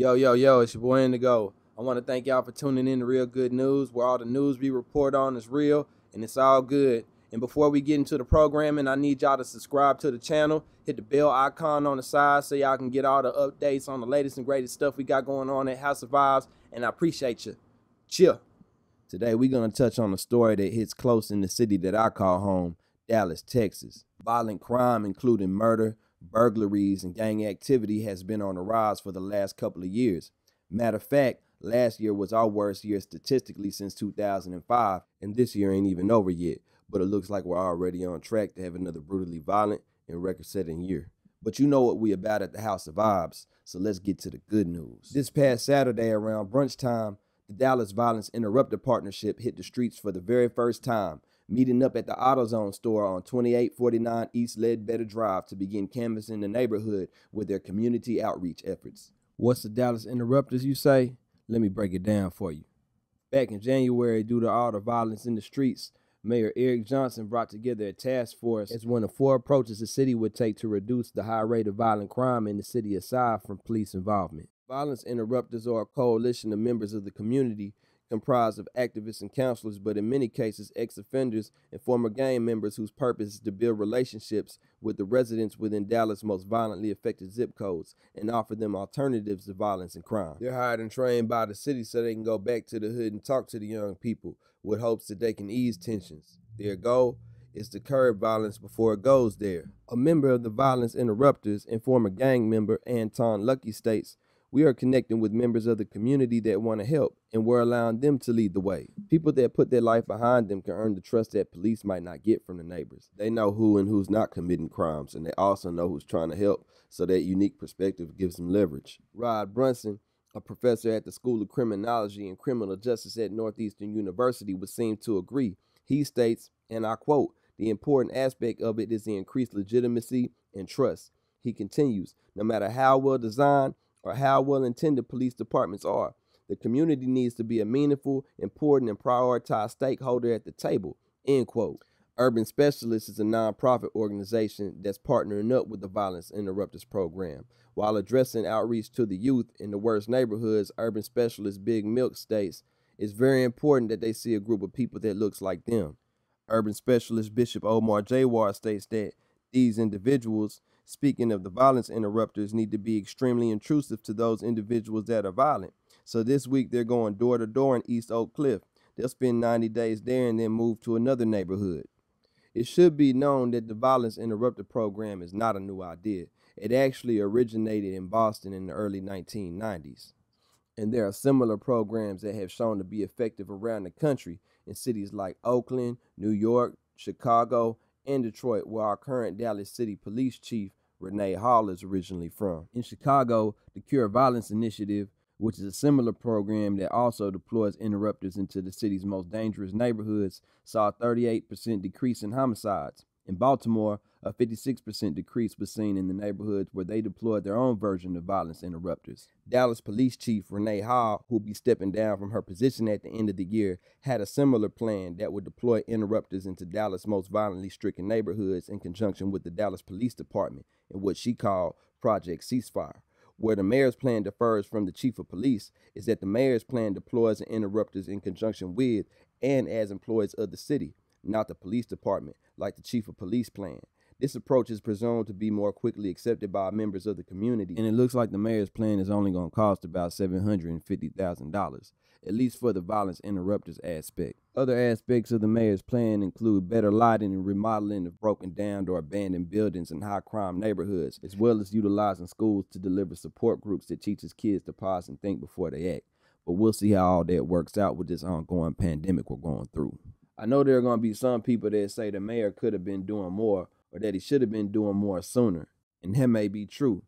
Yo, it's your boy Indigo. I want to thank y'all for tuning in to Real Good News, where all the news we report on is real and it's all good. And before we get into the programming, I need y'all to subscribe to the channel, hit the bell icon on the side so y'all can get all the updates on the latest and greatest stuff we got going on at House of Vibes, and I appreciate you. Cheer. Today we're going to touch on a story that hits close in the city that I call home, Dallas, Texas. Violent crime, including murder, burglaries, and gang activity has been on the rise for the last couple of years. Matter of fact, last year was our worst year statistically since 2005, and this year ain't even over yet, but it looks like we're already on track to have another brutally violent and record-setting year. But you know what we about at the House of Vibes, so let's get to the good news. This past Saturday around brunch time, the Dallas Violence Interrupted Partnership hit the streets for the very first time, meeting up at the AutoZone store on 2849 East Ledbetter Drive to begin canvassing the neighborhood with their community outreach efforts. What's the Dallas Interrupters, you say? Let me break it down for you. Back in January, due to all the violence in the streets, Mayor Eric Johnson brought together a task force as one of four approaches the city would take to reduce the high rate of violent crime in the city aside from police involvement. Violence Interrupters are a coalition of members of the community comprised of activists and counselors, but in many cases ex-offenders and former gang members whose purpose is to build relationships with the residents within Dallas' most violently affected zip codes and offer them alternatives to violence and crime. They're hired and trained by the city so they can go back to the hood and talk to the young people with hopes that they can ease tensions. Their goal is to curb violence before it goes there. A member of the Violence Interrupters and former gang member Anton Lucky states, "We are connecting with members of the community that want to help, and we're allowing them to lead the way. People that put their life behind them can earn the trust that police might not get from the neighbors. They know who and who's not committing crimes, and they also know who's trying to help, so that unique perspective gives them leverage." Rod Brunson, a professor at the School of Criminology and Criminal Justice at Northeastern University, would seem to agree. He states, and I quote, "The important aspect of it is the increased legitimacy and trust." He continues, "No matter how well designed, or how well-intended police departments are, the community needs to be a meaningful, important, and prioritized stakeholder at the table," end quote. Urban Specialist is a nonprofit organization that's partnering up with the Violence Interrupters program. While addressing outreach to the youth in the worst neighborhoods, Urban Specialist Big Milk states, "It's very important that they see a group of people that looks like them." Urban Specialist Bishop Omar Jawad states that these individuals, speaking of the Violence Interrupters, need to be extremely intrusive to those individuals that are violent. So this week they're going door to door in East Oak Cliff. They'll spend 90 days there and then move to another neighborhood. It should be known that the Violence Interrupter program is not a new idea. It actually originated in Boston in the early 1990s. And there are similar programs that have shown to be effective around the country in cities like Oakland, New York, Chicago, and Detroit, where our current Dallas City Police Chief Renee Hall is originally from. In Chicago, the Cure Violence Initiative, which is a similar program that also deploys interrupters into the city's most dangerous neighborhoods, saw a 38% decrease in homicides. In Baltimore, a 56% decrease was seen in the neighborhoods where they deployed their own version of violence interrupters. Dallas Police Chief Renee Hall, who'll be stepping down from her position at the end of the year, had a similar plan that would deploy interrupters into Dallas' most violently stricken neighborhoods in conjunction with the Dallas Police Department in what she called Project Ceasefire. Where the mayor's plan differs from the chief of police is that the mayor's plan deploys and interrupters in conjunction with and as employees of the city, not the police department, like the chief of police plan. This approach is presumed to be more quickly accepted by members of the community, and it looks like the mayor's plan is only going to cost about $750,000, at least for the Violence Interrupters aspect. Other aspects of the mayor's plan include better lighting and remodeling of broken down or abandoned buildings in high-crime neighborhoods, as well as utilizing schools to deliver support groups that teaches kids to pause and think before they act. But we'll see how all that works out with this ongoing pandemic we're going through. I know there are going to be some people that say the mayor could have been doing more, or that he should have been doing more sooner, and that may be true.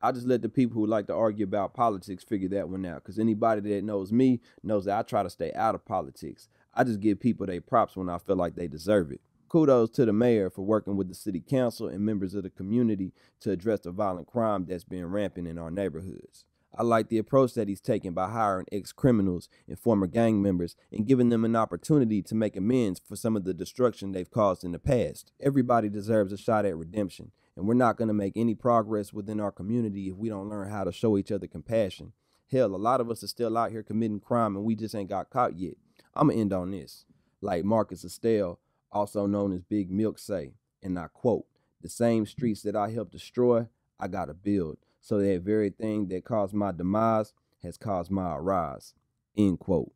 I just let the people who like to argue about politics figure that one out, because anybody that knows me knows that I try to stay out of politics. I just give people their props when I feel like they deserve it. Kudos to the mayor for working with the city council and members of the community to address the violent crime that's been rampant in our neighborhoods. I like the approach that he's taken by hiring ex-criminals and former gang members and giving them an opportunity to make amends for some of the destruction they've caused in the past. Everybody deserves a shot at redemption, and we're not going to make any progress within our community if we don't learn how to show each other compassion. Hell, a lot of us are still out here committing crime and we just ain't got caught yet. I'm going to end on this. Like Marcus Estelle, also known as Big Milk, say, and I quote, "The same streets that I helped destroy, I got to build. So that very thing that caused my demise has caused my rise." End quote.